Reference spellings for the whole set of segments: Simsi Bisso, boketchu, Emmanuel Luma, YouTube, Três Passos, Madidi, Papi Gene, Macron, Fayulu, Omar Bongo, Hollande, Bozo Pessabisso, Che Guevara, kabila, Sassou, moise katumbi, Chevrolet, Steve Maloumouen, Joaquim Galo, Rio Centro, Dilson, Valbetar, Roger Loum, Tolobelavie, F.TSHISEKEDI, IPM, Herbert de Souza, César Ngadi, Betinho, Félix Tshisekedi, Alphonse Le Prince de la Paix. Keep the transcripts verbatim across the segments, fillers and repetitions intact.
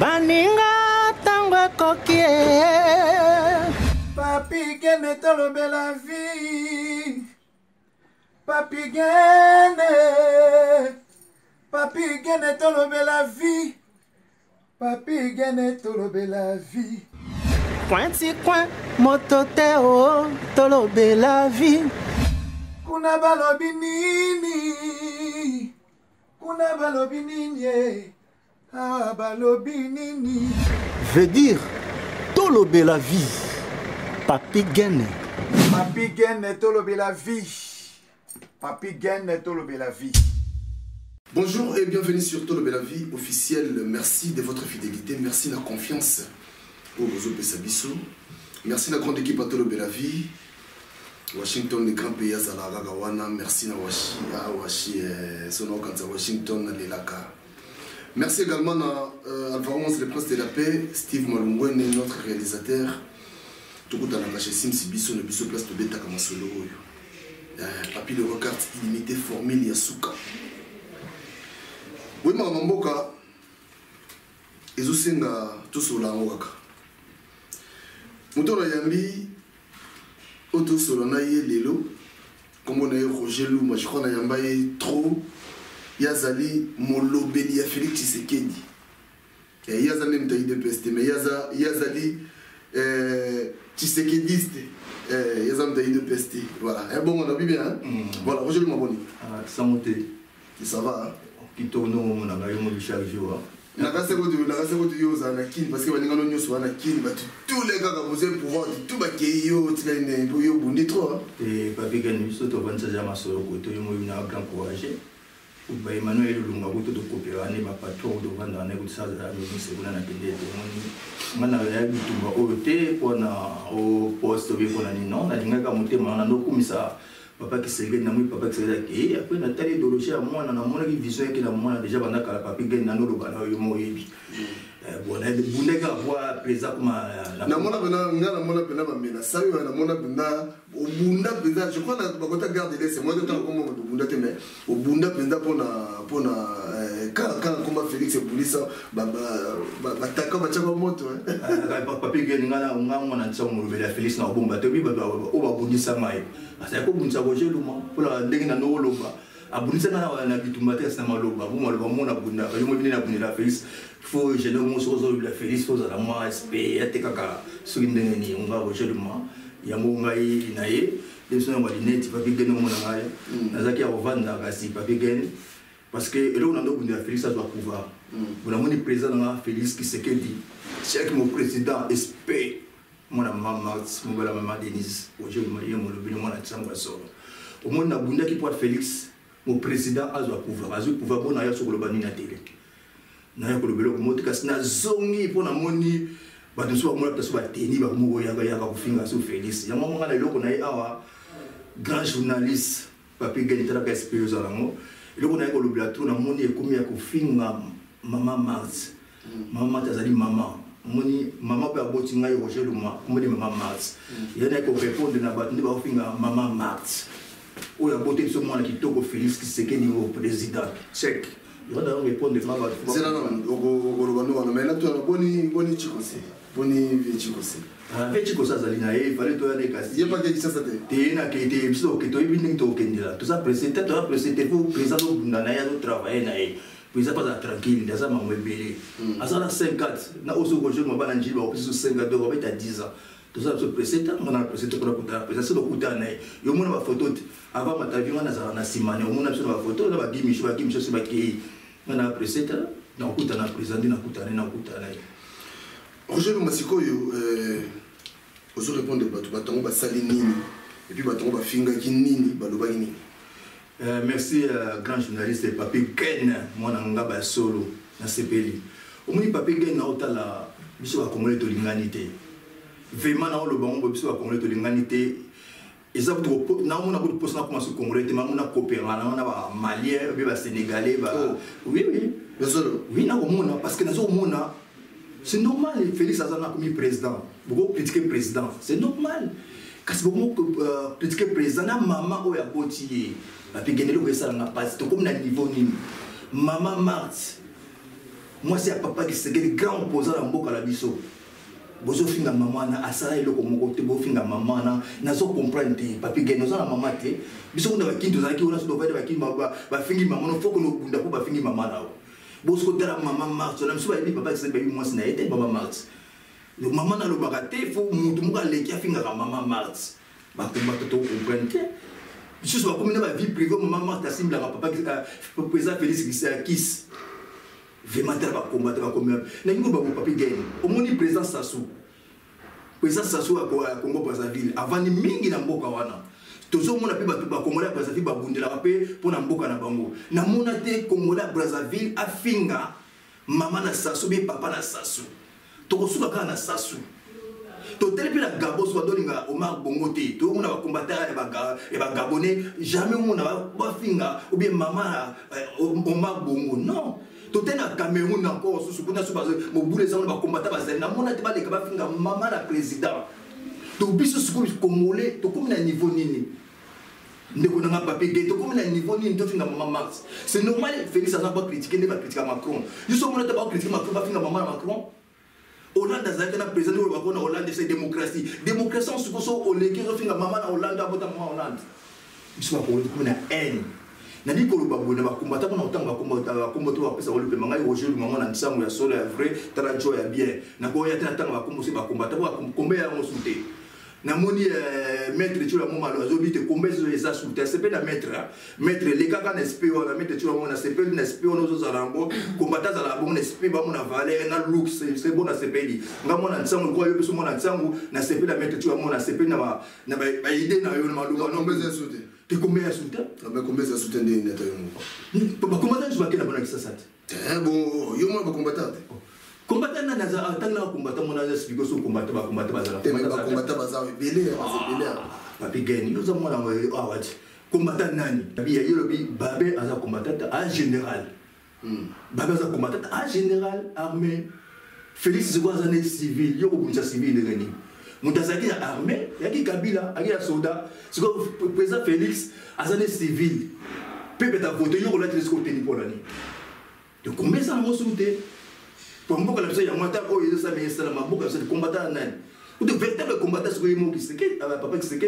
Baninga tango kokie. Papi gene Tolobelavie. Papi gene. Papi gene Tolobelavie. Papi gene Tolobelavie. Quanti quan mototeo Tolobelavie. Kuna balobi nini. Kuna balobi nini. Ah, balobi nini. Veut dire Tolobelavie. Papi gene. Papi gene Tolobelavie. Papi gene Tolobelavie. Bonjour et bienvenue sur Tolobelavie officiel. Merci de votre fidélité, merci de la confiance pour Bozo Pessabisso. Merci de la grande équipe à Tolobelavie. Washington, le grand pays à Zalagagawana. Merci à Washi, à Washington, à Lelaka. Merci également à Alphonse Le Prince de la Paix, Steve Maloumouen, notre réalisateur. Tout le monde a lâché Simsi Bisso, le Bisso Place de Beta Kamasolo. Papi le Rocard illimité, formule Yasuka. Oui, ma mamboka, ils ont singa tout sur la moka. Moutoura yambi, auto sur la naïe lelo, comme on a eu Roger Loum, je crois qu'on a yambaye trop, yazali molo beli ya Félix Tshisekedi. Yazali m'taï de peste, mais yazali Tshisekediste, yazali m'taï de peste. Voilà, un bon, on a vu bien, hein? Voilà, Roger Loum a bon. Ah, ça monte. Ça va, hein? Qui tourne au monde, on a eu mon chaque jour. La race de Yosa, Nakin, parce que les gens ne sont pas Nakin, tous les gars qui ont besoin pouvoir, tout le qui ont traîné pour eux, bon, et toi. Et Papi Ganu, ce que tu as dit, tu as bien encouragé. Emmanuel Luma, tu as coopéré, ma patron, tu as vendu, tu as vendu, tu as vendu, tu as vendu, tu as vendu, tu as vendu, tu as vendu, tu as vendu, tu Papa qui s'est gagné, papa qui s'est gagné. Après, on a telle idéologie à moi, on a mon vision qui est à moi, déjà, on a qu'à la papi gagne, on a le bana, on a eu mon ébi. Bon, on a eu un voix plaisir comme la. Namona Bena, Namona Bena, Mamena, Sayo, Namona Bena, au Bunda Benda, je crois que la Bagota garde les laisses, moi, de temps comme au Bunda Temé, au Bunda Benda pour la. Pour la. Quand on combat Félix et Boulissa, Bataka, Bataka, Moto. Papi gagne, on a eu un peu de Félix, on a eu un peu de Boulissa, on a eu un peu de Boulissa. Roger Luma, pula dengue na no loba, abunisa na na bitumate asna maloba, buma loba mona bunda, kayo mubini na bunda Félix, foi gelo moso zozo bila Félix, foi zara ma S P, até kaka surindenge ni unga Roger Luma, yamu unga I na ye, desu na malinete, papi geni mona ngaye, nazaki a ovanda kasi papi geni, parce que ele unando bunda Félix a doa kuva, mona moni presidente na Félix Tshisekedi, cheque mo presidente S P. Mon maman, mon belle maman Denise, aujourd'hui, je suis venu à la chambre. Au moins, je suis venu à Félix, mon président a eu le pouvoir. Il a eu le pouvoir pour aller sur le banc de la télé. Il a eu le pouvoir pour aller sur le banc de la télé. Il Moni, maman peut abotir à Roger Luma, comme dit maman Marthe. Il y en a qui répondent à la maman Marthe. Ou la beauté de ce monde qui toque au Félix qui s'est gagné au président. Check. Il y en a qui répondent à maman. C'est là, non, mais là, tu as un bon chicosé. Bon chicosé. Ah, mais chicosé, Zalina, il fallait toi des casses. Il n'y a pas de chicosé. Tu es un qui était épisode, qui est venu au Kenya. Tout ça, présenté, tu as présenté pour présenter au Nanaïa, nous travaillons. Vous pas tranquille, vous avez un bébé. À cinquante, na osso gojo mabana njiba opisu cinquante robe ta dix ans. Tout ça se précède, on a précédé pour la présence de Koutanaï. Yo mona ba photo avant ma tavi wana za na simane, on a sur la photo na ba gimish ba gimish se ba ki. On a précédé na Koutana présenté na Koutanaï na Koutanaï. Roger Masiko yo euh osso répondre ba to ba tango ba salini et puis ba tango ba finga ki nini ba loba nini. Euh, merci euh, grand journaliste Papi Ken, mon angaba solo, na Sepeli. Au moins Papi Ken na otala, biso a congolais de l'inganité. Vraiment na le bon, biso a congolais de l'inganité. Exact trop, na mon a beaucoup de postes na commence congolais, mais mon a coopérant, na ba malien, ba sénégalais, ba. Oui oui, biso. Oui na mon parce que na zo mon a. C'est normal, Félix Azana comme président. Beaucoup critiquer président, c'est normal. Kasi beaucoup critiquer président na maman o ya botier. Papi Genelo, vous savez, on a passé. Donc, comme on a niveau ni maman Marthe, Moi, c'est papa qui se dit grand opposant à Mboka la biso. Bozo finga maman na asala eloko moko te bo finga maman na nazo comprendre te papi genoza na maman te biso na bakindo zaki ona so ba bakindo ba ba fingi maman no foko no bunda ko ba fingi maman na o bosko dara maman Marx na mso ba bi papa se ba bi mwasi na ete papa Marx le maman na lo bagate fo mutu muka leki afinga ka maman Marx ba ko ba to comprendre te biso so ba komina ba vie privée maman Marx asimla ka papa président Félix Tshisekedi. Vraiment, tu vas combattre, tu vas combattre. Mais nous, on va papier gagner. Au moins, le président Sassou, président Sassou à Congo Brazzaville, avant de mingi na mboka wana. Tous les gens qui ont combattu Brazzaville, ils ont bondi la paix pour na mboka na bango. Na mona te Congola Brazzaville afinga maman na Sassou, bien papa na Sassou. Tu reçois quand na Sassou. Tu tel puis la Gabon soit donné à Omar Bongo te. Tous les gens qui ont combattu et ba Gabonais, jamais on a afinga ou bien maman Omar Bongo. Non. Tout est dans Cameroun encore, sous sous combattre maman la président. Tout le niveau nini. Niveau nini, c'est normal, Félix n'a pas critiqué, ne va critiquer Macron. Juste au moment où pas critiquer Macron, pas maman Macron. Hollande a président de Hollande, c'est démocratie. Démocratie, on suppose que maman Hollande, Hollande. Ils haine. Je ne sais pas si vous combattre pour combattre combattre. Tu combien de soutien? Combien de soutien de combattant? Combattant, je vois que la bonne existence. Bon, il y a un combattant. Combattant, il y a un combattant, il y a un combattant, il y a un combattant, il y a un combattant, il y a un combattant, il y a un combattant, il y a un combattant, il y a Moutazaki a armé, il y a qui kabila, il y a soldat. C'est que le président Félix a zone civile. Peuple a voté, il y a un côté de l'année. Donc combien ça m'a sauté? Pour moi, il y a un matin, il y a un combattant. Il y a un véritable combattant qui est un papa qui est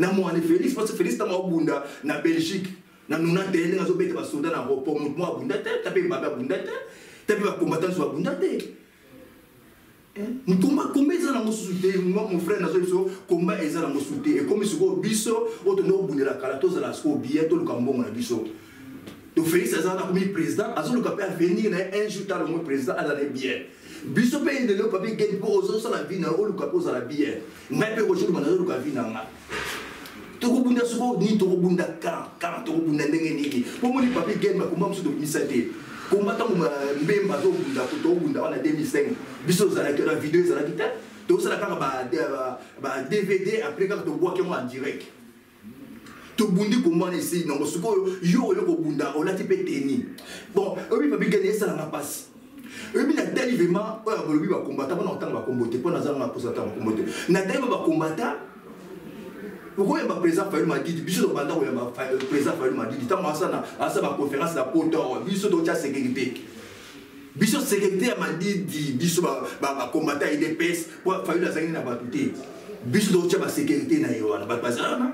un homme. Il y a un Félix, parce que Félix est un homme en Belgique. Il y a un soldat dans l'aéroport, il y a un soldat dans l'aéroport, il y a un nous combat comme ils ont souté, moi mon frère n'a pas eu ça, combat ils ont souté et comme ils sont biso, on doit nous bouger la caratos à la sco billet tout le cambon on a biso. Donc Félix Azan a commis président, Azan le capé à venir un jour tard le mois président Azan est bien. Biso paye de l'eau papier gagne pour aux autres la vie n'a au le capos à la billet. Mais pour aujourd'hui on a le capé n'a. Toko bunda sco ni toko bunda car car toko bunda n'engagé ni. Pour moi le papier gagne ma combat sur le misaté. Combattant même bateau bunda, tout bunda, on a deux mille cinq. Biso zala que la vidéo zala kita, tout ça la quand bah D V D après quand tu vois qu'on en direct. Tout bundi comment ici, non parce que yo yo ko bunda, on l'a type teni. Bon, on peut pas gagner ça la passe. On bien tellement, on a voulu combattre, on entend va combattre, on a zala na posa ta combattre. Na tellement va combattre. Pourquoi il m'a présenté Fayou m'a dit, biso dans banda où il m'a présenté Fayou m'a dit, tant moi ça na, ça ma conférence la porte, biso dans la sécurité. Biso sécurité m'a dit, biso ba combattre il épaisse, pour Fayou la zangina ba touté. Biso dans la sécurité na yo na ba bazar na.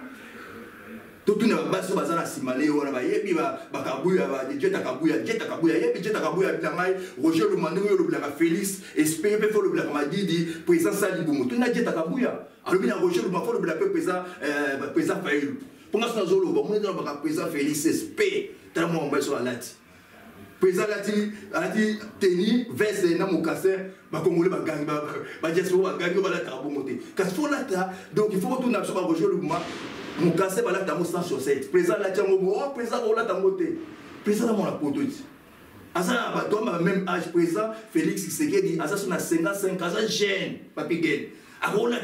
Tout tout na ba so bazar na simale yo na ba yebi ba ba kabuya ba jeta kabuya, jeta kabuya, yebi jeta kabuya na mai Roger Loum yo lo blaka Félix, espérer pe fo lo blaka m'a dit, présence ça li bomo. Tout na jeta kabuya. Alors bien Roger Loum faut le blaka présent présent Fayou. Pour ça zo lo ba mon na ba présent Félix espérer tellement on va sur la latte. Président a dit tenir vers les Namokassin, ma Congolais, ma gang, ma diaspora, ma gang, ma la carbomoté. Parce qu'on l'a ta, donc il faut retourner à Roger Loum, mon cassé, ma la tamo sans chaussette. Président la tamo, oh, président, on l'a tamoté. Président, on l'a poteau. Asa, ma dame, à même âge, président, Félix Tshisekedi, Asa, son a cinquante-cinq ans, Asa, gêne, papi gêne. Alors, on l'a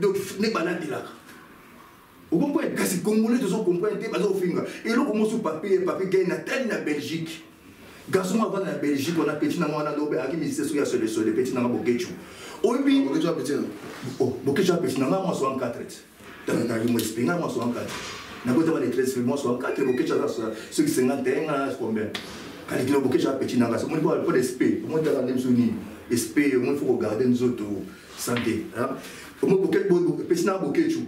donc, n'est pas là, t'es là. Vous comprenez? Parce que les Congolais, ils ont compris, ils ont fait. Et là, comment sur papier, papi gêne, atteint la Belgique. Garçon avant la Belgique, on a petit naman à l'obé, à qui ministère sur le sol, les petits naman boquetchou. Oh, oui, boquetchou à petit naman. Oh, boquetchou à petit naman, moi, soit en quatre. Dans le navire, moi, espéna, moi, soit en quatre. N'a pas de treize, moi, soit en quatre, boquetchou à ceux qui cinquante et un, combien? Quand il y a beaucoup de gens petits, on ne parle pas d'esprit. On est dans les zones. Esprit, on faut regarder nos autres santé. On peut pas petit na bokechu.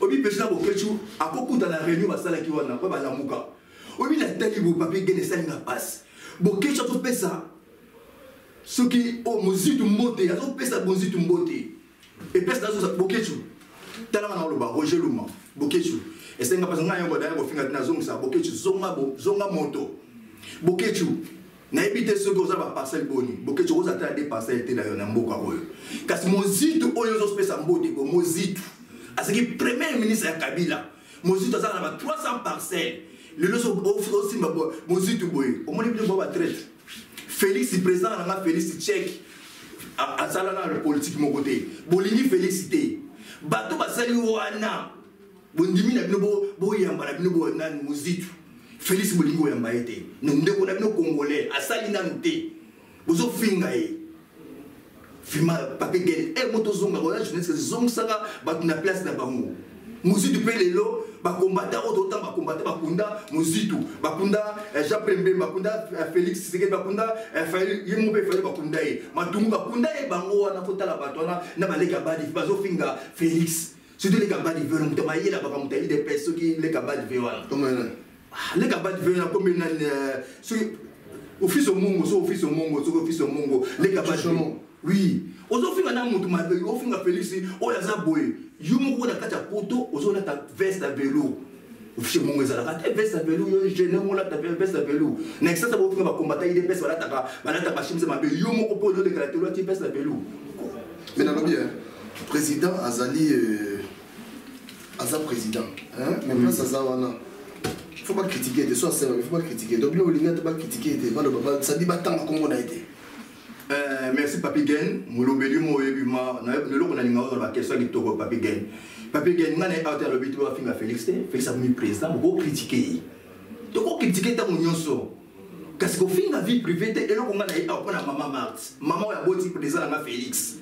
Obi petit na bokechu. À beaucoup dans la réunion, ma salle qui on a pas balamuka. Obi la tête qui vous papier gagne ça n'a passe. Bokechu tout pesa. Ce qui au musique du monde, à tout pesa musique du monde. Et pesa dans bokechu. Tala na loba Roger Loum. Bokechu. Et c'est n'a pas nga yongo d'ailleurs au final na zong ça bokechu zonga zonga moto. Bokechu. N'habite ceux qui ont pas passé le boni, beaucoup de choses à traiter passer était d'ailleurs un beau caroy. Car Mozito oyons espèce en beau déco Mozito, à ce qui premier ministre kabila, Mozito ça là trois cents parcelles, le lot offre aussi ma Mozito boy, au moins il peut boire traite. Félix président là Félix Tshisekedi, à ça là la politique mon côté, Bolini félicité, bateau basali wana, bondimi na bino boyamba na bino bonan Mozito. Félix Bolingo est maïté. Nous sommes Congolais. À Salinante. Nous sommes Fingaï. Fima, Papé Guel. Et Motozonga, la jeunesse, Zong Saga, Bakuna Place d'Abamou. Mouzi du Pélélo, Bakombata, Odotan, Bakombata, Bakunda, Mouzitu, Bakunda, Japembe, Bakunda, Félix Tshisekedi, Bakunda, Yemoupe, Félix Bakunda, Matungu, Bakunda, et Bango, Anafota, la Batona, Nabaleka Badi, Bazo Finga, Félix. Surtout les Kabadi Véron, Tamaïe, la Bakamutaï, des personnes qui les Kabadi Véron. Les cabades veulent comme une office au Mongo, office au Mongo, office au Mongo, les cabades. Oui, aujourd'hui, madame Moutoumabé, au fond, Félix, au Lazaboué, Yumo, la cata poto, aux zones à veste à vélo. Office au Mongo, la cata veste à vélo, généralement, la cata veste à vélo. N'excès à vous faire combattre, il est best à la taba, Malata Pachim, c'est ma belle, Yumo, au pôle de caractère, il est best à vélo. Mais non, bien, président Azali, Aza président, hein, mais ça, ça va. Il ne faut pas critiquer, de soi c'est il ne faut pas critiquer. Donc, nous, on ne pas critiquer, ça dit pas tant qu'on a été. Merci, Papi Gen. Je suis venu à la question de Papi Gen. Papi Gen, je suis à l'hôpital de Félix. Félix a mis président, je vais critiquer. Donc, on critique tant qu'on sort. Parce qu'on fait la vie privée, et on a été à Maman Marthe. Maman a beau dire président à Félix.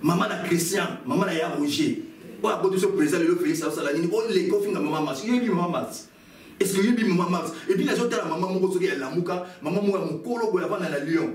Maman a Christian, maman a Roger. On a ce président de Félix Salanini, on les confine à Maman Mars. Il y a Maman Mars. Est-ce qu'il y a Maman Mars? Et puis, les autres, Maman Moukoso, elle a Mouka, Maman Mouka, Moukolo, elle a la Lyon.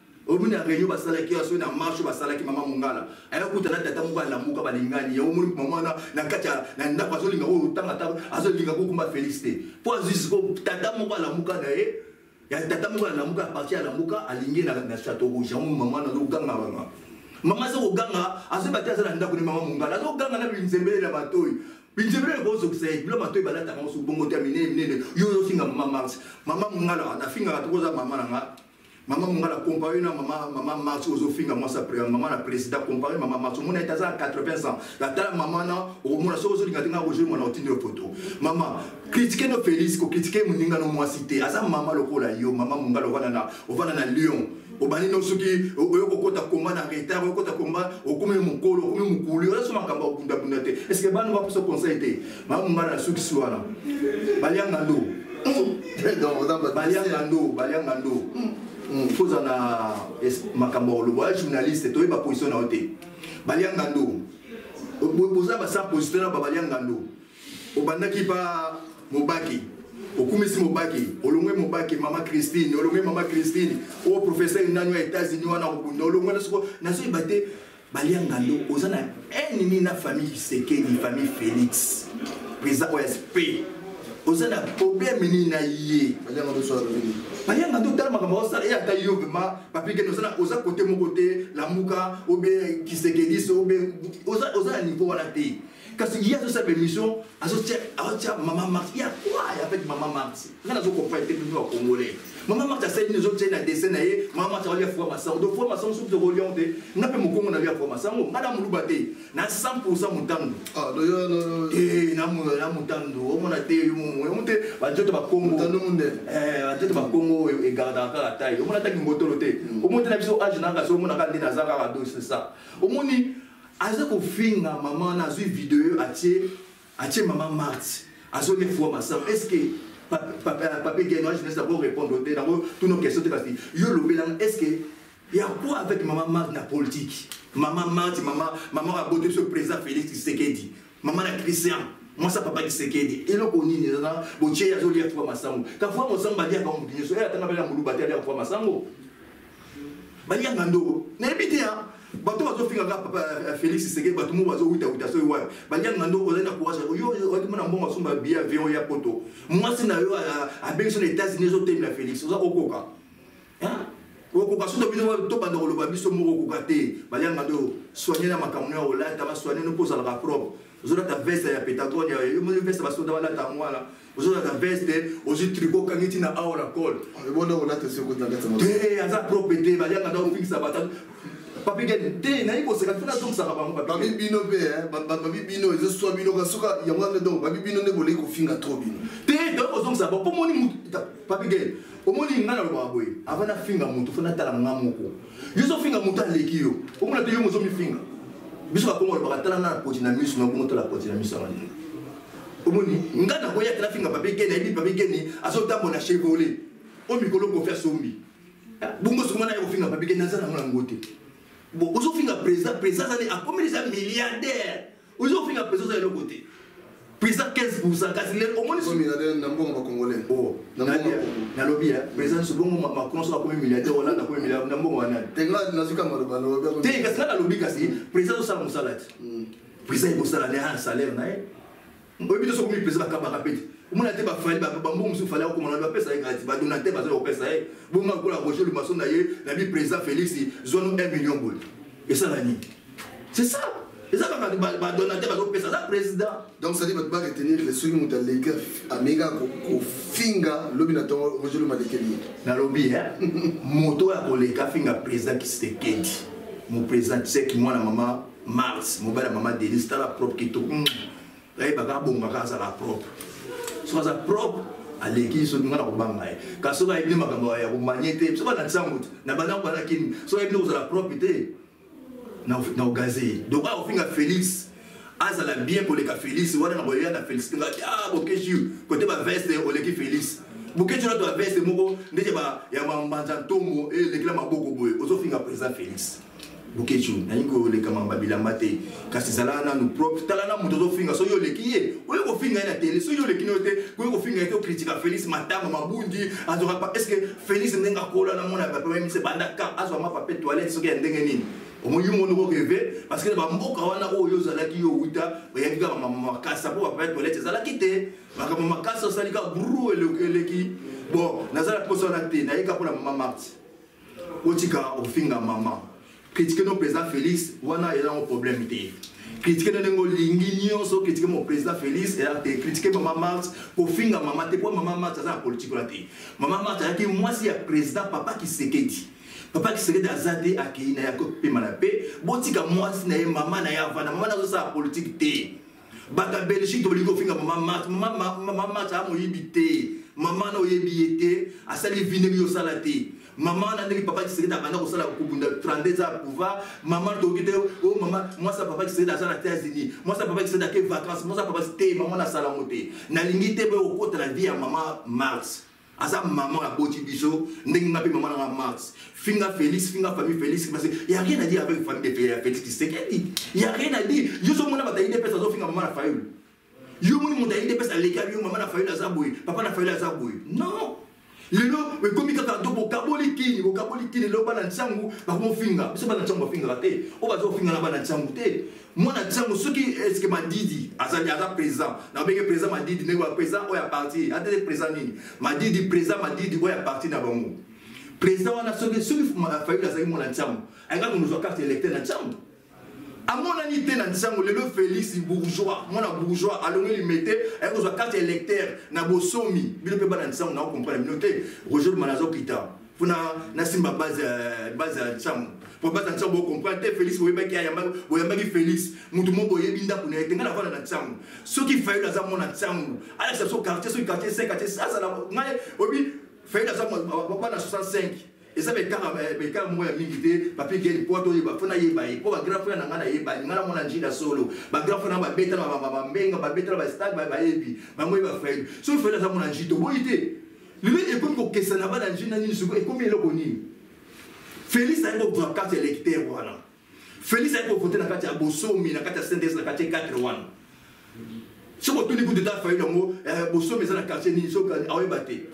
omoni a réunion basala ki aso na marche basala ki mama Mungala. Aya kutana tata Mungala lamuka balingani ya omoni mama na katia na ndako azolinga o tanga tanga azolinga ko kuma félicité. Po azisiko tata Mungala lamuka na e ya tata Mungala lamuka parti ya lamuka alingi na na château rouge mama na luganga banga. Mama zo ganga azobata za ndako ni mama Mungala zo ganga na binzembele na batoi. Il y a des choses qui sont très importantes. Il y a des choses qui sont très importantes. Maman Mungala, la fille a trouvé maman. Maman Mungala comparé à maman Mars aux filles à moi, sa première maman, la présidente comparée à maman Mars. Mon état à quatre-vingts ans. La telle maman, au moins, la chose qui a été rejointe, mon outil de photo. Maman, critiquez nos Félix, critiquez mon Ninga, nos cités. Asa maman, le cola, yo, maman Mungala, au Vanana, Lyon. Au Banino, ceux qui ont un combat en retard, ont un combat, ont commis mon col, ont commis mon coulé, ont commis mon combat au Bundabundate. Est-ce que Bano va pour se conseiller? Maman Mungala, ceux qui sont là. Baliangando. Baliangando, Baliangando. Faut en a macambo le voyage journaliste toi il va positionner au thé baliangando boza ba sa positionner ba baliangando obanda ki pa mobaki okumisi mobaki olongwe mobaki mama Christine olongwe mama Christine o professeur nanyo États-Unis wana obundo olongwe naso naso ibate baliangando ozana ennemi na famille Tshisekedi famille Félix président O S P ozana problème ni na yé baliangando so revenu Bayanga do tala makamba osala ya tayo bema papike no sala oza côté mon côté la muka obe Tshisekedi obe oza oza niveau wala te kasi ya so sa permission asotia asotia maman Marthe ya quoi avec maman Marthe ngana zo comprendre te nous congolais maman Marthe sa ni zo tena dessin nae maman Marthe ali fois masango do fois masango sou de reliant te ngape mukongo na bia fois masango ngada muluba te na cent pour cent mutando ah do yo no eh na mu na mutando o mona te yo mo onte ba joto ba kongo mutando munde eh ba joto ba kongo et garde encore la taille. On attaque une moto. On monte la vision à Genaka, on monte la candidate à Zara, c'est ça. On monte aza kofinga maman na zui vidéo atie atie maman Marthe azo ne fois ma sœur est-ce que papi Guénois je ne sais pas répondre aux toutes nos questions de Castille yo lobelang est-ce que il y a quoi avec maman Marthe na politique maman Marthe maman maman a boté ce président Félix Tshisekedi maman na Christian moi ça papa Tshisekedi et l'on connaît nana bon Dieu azo lire fois ma sœur quand fois mon sang badia quand on dit so elle attend avec la moulou badia lire fois ma sœur badia ngando n'habite hein bato bazo finga papa Félix Tshisekedi bato mo bazo uita uita so iwa bandia ngando oza na kuwaza yo odimo na mbongo somba bia avion ya poto mwasi na yo a benction États-Unis zo temi na Félix oza okoka hein okoka so do bino to bando lo babiso mo okoka te bandia ngando soigner na makamno ya ola ta ba soigner no posa la propre oza ta veste ya petagonia yo mo veste baso da wala ta mwala oza ta veste ozi trigo kangiti na aura col ebona ola te se ko na ngata mo te aza propre te bandia ngando fixa batatu papi Guénois, na ipo seka funa zomsa ka bango papi bino pe hein babi bino ezo swa bino ka soka yamwana donc babi bino ne boleko finga trop bino te donc ozomsa ba po moni muta papi Guénois o moni ngana lo baboy avana finga mutu funa tala ngamoko yezo finga muta lekiyo o mona te yo mozomi finga biso ka kongo ba tala na ko dynamisme na bongo tala ko dynamisme ngani o moni ngana ko ya tala finga papi Guénois ibi papi Guénois azota mona Chevrolet o mikolo ko faire sombi bongo somana yo finga papi Guénois na ngona ngote bon aujourd'hui la présidence présidence a combien de milliardaires aujourd'hui la présidence de l'autre côté président quinze pour cent quasiment au moins milliardaire dans bon congolais oh dans la lobby président ce bon Macron soit combien milliardaire on a dans combien milliardaire dans bon on a tenga na zuka maloba lobby te qu'est-ce que la lobby kasi président ça mon salaire président mon salaire un salaire na on veut dire ce que président Kabila répète on a été ba fali ba bambo musu fali ko mona ba pesa gratuit ba donateur ba zo pesa e bon ma ko la Roger Loum son na ye la bi président Félix zone un million bol et ça la ni c'est ça et ça ba ba donateur ba zo pesa ça président donc ça dit ba retenir les sous mon dans les gars amiga ko finga lobby na ton Roger Loum de Kenya na lobby hein moto ya ko le ka finga président qui se kedi mon président c'est qui moi la maman Mars mon ba la maman Denise ta la propre qui tout là ba ka bomba ka ça la propre soit ça propre à l'équipe sur nous la bombaye quand soit il m'a comme ya magnété soit dans ça mot na bana ko na kin soit il nous la propriété na na gazé donc a ofinga Félix aza la bien pour les ka Félix wana na boya na Félix ah boké jure côté ba veste au l'équipe Félix boké jure to veste moko ndé ba ya mambanja tongo et l'équipe maboko boye ozofinga président Félix boké jure na yiko le kamamba bilamba te kasi zala na nous propre talana muto ozofinga so yo lekiye finga na télé so yo le kinote ko ko finga eto critique Félix matama mabundi azora pa est-ce que Félix nenga kola na mona ba même c'est banda ka azwa ma papier toilette so ke ndenge nini o moyo mono ko rêver parce que ba mboka wana o yo zalaki yo uta ba yanga ba makasa po papier toilette zalaki te ba ka makasa salika bru eleki bon nazala poso na te na yika pona mama Marthe otika o finga mama critiquer no président Félix wana ela un problème te critiquer nengo lingi nyonso critiquer mon président Félix et a critiquer maman Marthe pour finga maman te pour maman Marthe ça politique là te maman Marthe a dit moi si y a président papa qui se kedi papa qui se kedi azade a ki na ya ko pe malape botika moi si na maman na ya vana maman na ça politique te baka belgique to liko finga maman Marthe maman maman Marthe a mo yibité maman no yibité a sali vineri yo sala te maman n'a dit papa qui serait dans la salle au trente-deux ans pouvoir maman d'occuper oh maman moi ça papa qui serait dans la États-Unis moi ça papa qui serait dans vacances moi ça papa c'était maman na salle monter na lingité be au côté la vie à maman Marthe asa maman à côté biso ndinga pe maman na Marthe finga Félix finga famille Félix parce que il y a rien à dire avec famille Félix qui c'est il y a rien à dire yo so mona bataille des personnes finga maman na faille yo mona bataille des personnes les camions maman na faille na zaboui papa na faille na zaboui non lelo we komika ka dobo kaboli kini bo kaboli kini lo bana ntsangu ba ko finga so bana ntsangu finga te o ba zo finga na bana ntsangu te mona ntsangu soki eske madidi azali aza présent na beke présent madidi ne wa présent o ya parti atele présent nini madidi présent madidi o ya parti na bango présent wana soki soki fuma fayu azali mona ntsangu anga ko nzo carte électeur na ntsangu a mona ni te na ntsangu lelo Félix bourgeois mona bourgeois alonge li mete e ko zo carte électeur na bosomi bilo pe bana ntsangu na comprendre minoté Roger Manazo kita funa na simba base base ntsangu pour base ntsangu comprendre Félix we ba ki ayamba we ba ki Félix mutu mo boye binda kuna etenga na bana ntsangu so ki fayu la za mona ntsangu ala sa so quartier so quartier cinq quartier six ala ngai obi fayu la za mona bana soixante-cinq E sabe cara, cara moé mingite, papi gele porto e bafona e baí, pô bagrafa na ngana e baí, ngana mona njinda solo, bagrafa na babeta na babamenga, babeta na bastag, babaebi, bangoi bafeio. Só fez essa mona njito, boite. Lui é como que se na bala njina ni sugo, é como ele boni. Félix ainda o vacate electeur wana. Félix ainda o voter na cate abosomi, na cate sendes, na cate quatro um. Se botou ni boudeta feio mo, abosomi na cate ni sugo, aoi bater.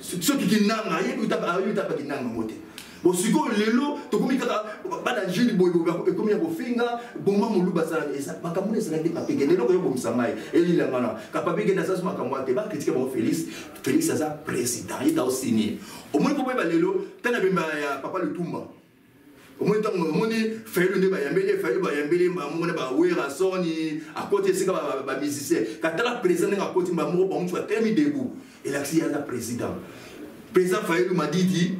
Só que que não aí eu tava aí eu tava que não mote o segundo lelo tu comi cada bada jini boy boy comi a bofinga bomba mulu basala essa makamuna essa grande papige lelo que eu bomsamai ele lá mana capapige na sas makamwa te ba critique ba Félix Félix asa president e da o sini o moni boy ba lelo tana bimba ya papa Lutumba o moni tanga o moni feio ne ba yambele feio ba yambele ba mona ba wera soni a côté sika ba ba musicien katala president na côté ba mo ba mo tu terme debout ele axia da president president Fayulu Madidi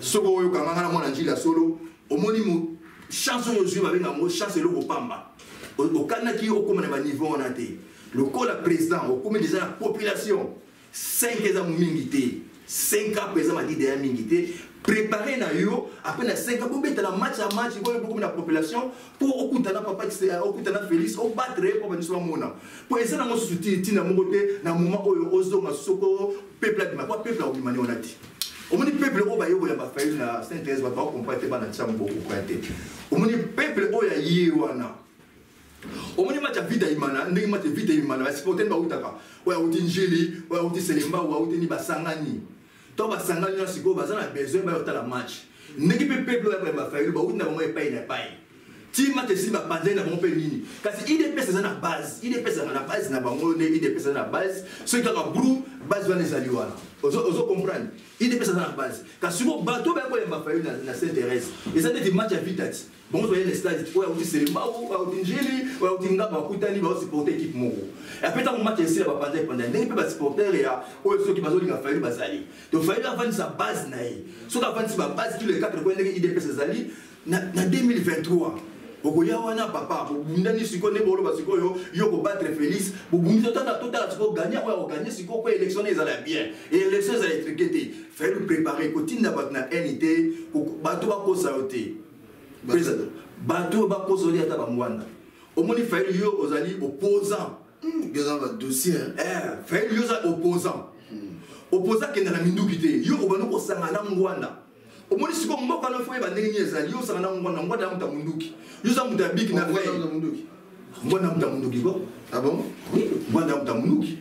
soko yo kamanga na mwana njila solo omonimo chance yo zwi ba benga mo chance le kopamba okana ki okoma na ba niveau na te le ko la president okoma déjà la population cinq ans mingité cinq ans president Madidi ya mingité préparer na yo après na cinq ans pour mettre la match à match pour beaucoup na population pour okutana papa qui okutana Félix au battre pour bandiso mona pour ezana mo suti tina mo côté na moment oyo ozonga soko peuple de ma quoi peuple au mimani onati o moni peuple o ba yo ya ba fail na Saint-Thérèse ba ba compate ba na chambo ko kwate o moni peuple o ya yewana o moni matcha vida imana ndenge matcha vida imana ba supporter ba utaka o ya utinjili o ya utiselemba o ya utini basangani to basangani na siko bazana besoin ba yotala match ndenge peuple ya ba fail ba utina ba mo epai na epai ti matcha si ba pandai na mo pe nini kasi ide pesa na base ide pesa na base na bango ne ide pesa na base so itaka bru base wana ezali wana ozo comprendre ide pesa na base kasi mo bato ba ko ya mafayu na Saint-Thérèse ezali di match ya vitati bongo to ya le stade oya uti selema o au dinjeli o au dinga ba kutani ba supporter équipe moko et après tant match esi ba pandai pendant ne pe ba supporter ya o so ki bazo linga fayu bazali to fayu avance sa base na e so ka avance ba base tous les quatre coins ndenge ide pesa ezali na deux mille vingt-trois okoya wana papa bundani siko ne bolo basiko yo yo ko battre Félix bubunza tata tata siko gagner wa gagner siko ko élection ils allaient bien et élection ça étriqueté faire préparer continue na batna unité bato ba ko sauté président bato ba ko soli ata ba mwanda o moni faire yo ozali opposant dans ba dossier eh faire yo za opposant opposant ke na mindukité yo ko bana ko sangana mwanda o moni siko mboka no foi ba ndenge ezali yo sangana mwanda mwanda muta munduki Yusa mutabiki na wewe. Mwana mutamunduki ko? Ah bon? Oui, mwana mutamunduki.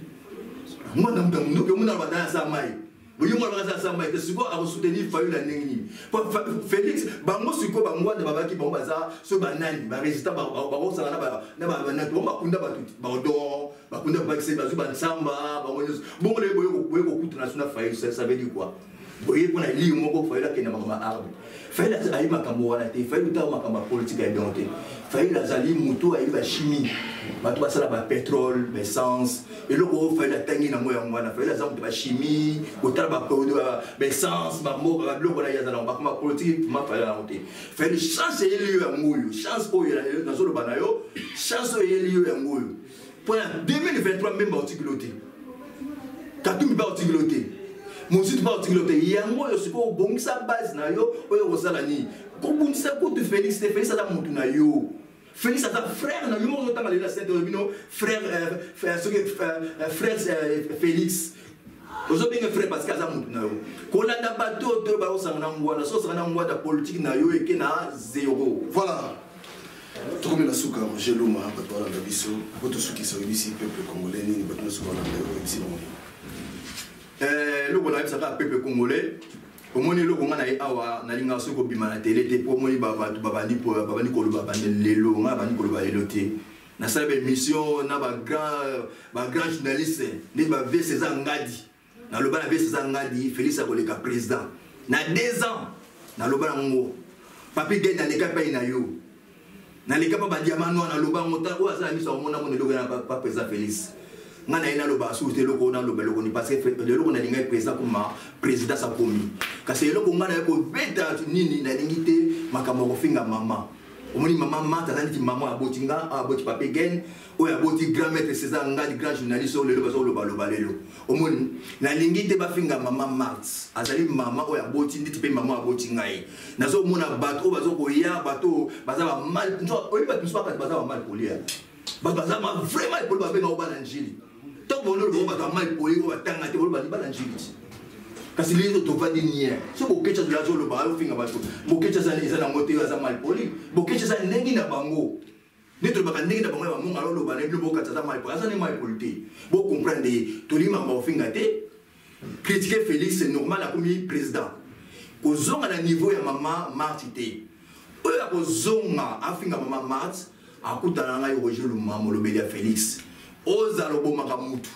Mwana mutamunduki mwana badana sa mai. Boyo mwana badana sa mai tesiko a soutenir Fayulu la ningini. Félix bango siko bango na babaki bango baza so banani ba resistant ba ba sala ba na ba na to ba kunda ba tuti ba do ba kunda ba kise ba zuba nsamba ba ngozo. Bongo le boyo boyo kutu national Fayulu ça veut dire quoi? Boyo ko na li moko Fayulu ke na mama arbre. Fayulu azali makambo wana te Fayulu ta makambo politique ya donte Fayulu azali mutu ayi ba chimie bato basala ba pétrole ba essence eloko Fayulu atangi na moyo wana Fayulu azali mutu ba chimie kotala ba produit ba essence ba moko ba bloko na yaza na makambo politique ma Fayulu na mutu Fayulu chance eliyo ya moyo chance oyo na zolo banayo chance eliyo ya moyo pour deux mille vingt-trois même ba otikilote katumbi ba otikilote mon site pas articuloté yango yo siko bongisa base na yo oyo kozala ni ko bongisa ko te Félix te Félix ata mutu na yo Félix ata frère na yo mo tanga le Saint-Domino frère frère frère Félix ozo binga frère parce que ata mutu na yo ko landa bato to ba osanga na ngwana so osanga na ngwana politique na yo eke na zéro voilà tokome na suka Roger Loum ba to landa biso ko to suki so ici peuple congolais ni ba to suka na yo ici Eh, logo na bisa ka peuple congolais omoni logo ngana e awa na linga soko bimana tele te po moni ba ba ba ni po ba ni ko ba ba lelo nga ba ni ko ba lelo te na sabe mission na ba grand ba grand journaliste ni ba V César Ngadi na loba na V César Ngadi Félix akoleka président na deux ans na loba na ngo papi genda leka pa ina yo na leka pa ba diamant na loba ngota o asa miso mona mona logo na pa président Félix ngana ina lo ba soute lo ko na lo belo ko ni parce que le ko na linga président kuma président sa komi kasi lo ko ngana ko beta nini na lingite makamoko finga mama maman mata nani maman abotinga aboti papegen ou aboti grand maître César Ngadi grand journaliste ou le bazo le balo balelo omoni na lingi te bafinga maman mart azali maman ou aboti nditi pe maman abotinga e nazo mona bato bazo koya bato bazaba mal nzo oli bato so bato bazaba mal polia bazaba vraiment pour babenga ou balanjili tant bonheur bo bato mal polia ou batanga te ou balanjili kasi lindo tovandi nia so bokecha de la zolo ba ofinga bato bokecha za za na motela za malpoli bokecha za nengi na bango neto ba kanengi na bango ba munga lolo ba leblo bokecha za malpoli za ne malpoli te bo comprendre tolima ba ofinga te critiquer Félix c'est normal comme président kozonga na niveau ya mama martité oya kozonga afinga mama mart akutana ngai Roger Loum molobeli ya Félix ozalo bomaka mutu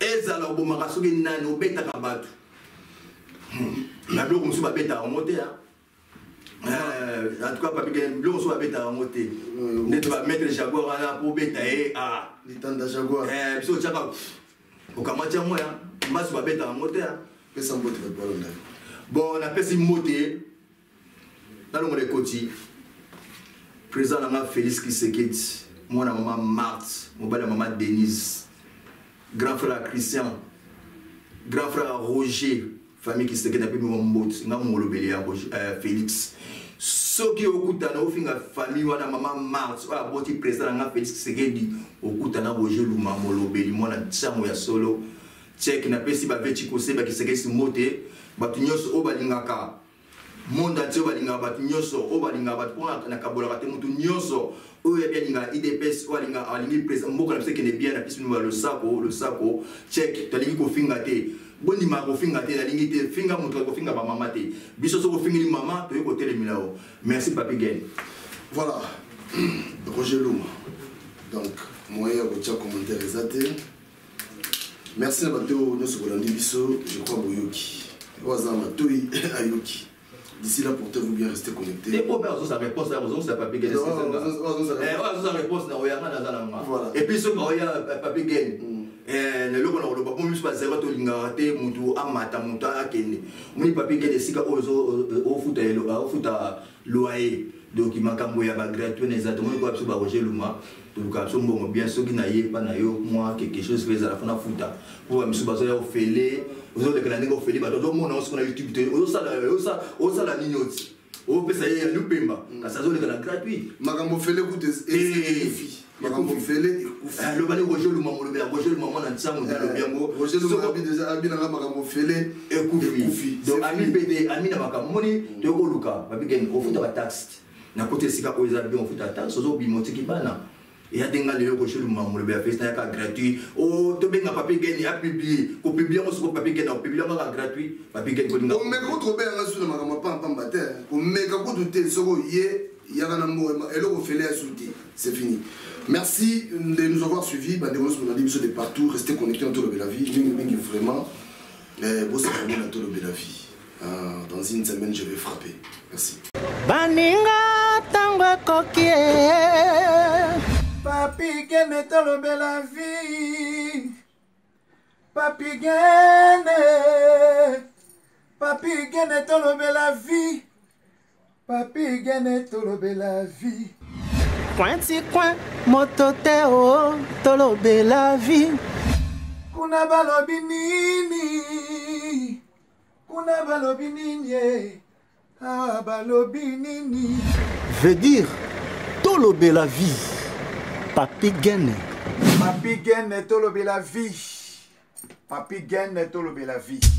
ezalo bomaka soki nani obetaka bato. La blonde on se bat à remonter en tout cas pas bien blonde on se bat à remonter ne tu vas mettre le jaguar là pour bêta et ah l'étendard jaguar eh puis on tient pas au camatier moi moi se bat à remonter que ça me botte pas là bon on appelle si monter dans le côté présent la maman Félix Tshisekedi moi la maman Marthe mon belle maman Denise grand frère Christian grand frère Roger famille qui se queda pimo mbot nga molobeli ya Félix soki okutana ofinga famille wana mama Mars a boti président nga Félix Tshisekedi okutana Roger Loum molobeli mona tsango ya solo check na pesi ba veti koseba ki sekesi mote batu nyoso obalingaka monde atio balinga batu nyoso obalinga batu na kabola kate mutu nyoso oya bien nga I D P S olinga alingi président mboko na sekene bien na pesi no le sako le sako check talingi kofinga te boni mako finga te la lingi te finga mutu ko finga ba mama te biso so ko fingi ni mama to ko tele milao merci papi gain voilà Roger Loum donc moi ya ko commentaire exaté merci na bato no so ko landi biso je crois boyoki waza matoi ayoki d'ici là portez-vous bien restez connectés et pour personne ça réponse la raison c'est papi gain ça réponse na oyana na zalanga et puis ce ko ya papi gain eh le logo na loba ko miso bazela to linga te mutu amata mutu akene muni papike de sika ozo ofuta elo ofuta loyer donc makambo ya ba gratuit exactement ko absolu ba Roger Luma to luka sombo bien soki na ye pa na yo moi quelque chose que za la fana futa ko miso bazela ofele ozo de kana ngo ofele ba do mona osko na YouTube te ozo sala ozo ozo la ninyoti o pesa ye lupemba asa zo de kana gratuit makambo ofele ko te efi makambo ofele le balé Roger Loum mon le Roger Loum mon ntsamo dans le biango Roger Loum abi déjà abi na makambo fele ekufi donc ami bd ami na makambo ni to ko luka ba bigen ko futa ba tax na côté sika ko za bien futa tax so bi moti ki bana et ya denga le Roger Loum mon le festa ya gratuit o to benga papi gen ya publier ko publier on so papi gen on publier ba gratuit papi gen ko dinga on me ko trouver na sur makambo pam pam bater ko me ka ko douter so ko ye ya na mo et le ko fele ya souti c'est fini. Merci de nous avoir suivis. Bah, des vous avez dit de partout. Restez connectés en Tolobelavie. Vraiment, vous êtes vraiment en Tolobelavie. Dans une semaine, je vais frapper. Merci. Baninga tango coquille. Papi gene Tolobelavie. Papi gene. Papi gene Tolobelavie. Papi gene Tolobelavie. Cointi coin mototeo Tolobelavie kuna balobi nini kuna balobi nini ah balobi nini veut dire Tolobelavie papi gene papi gene Tolobelavie papi gene Tolobelavie.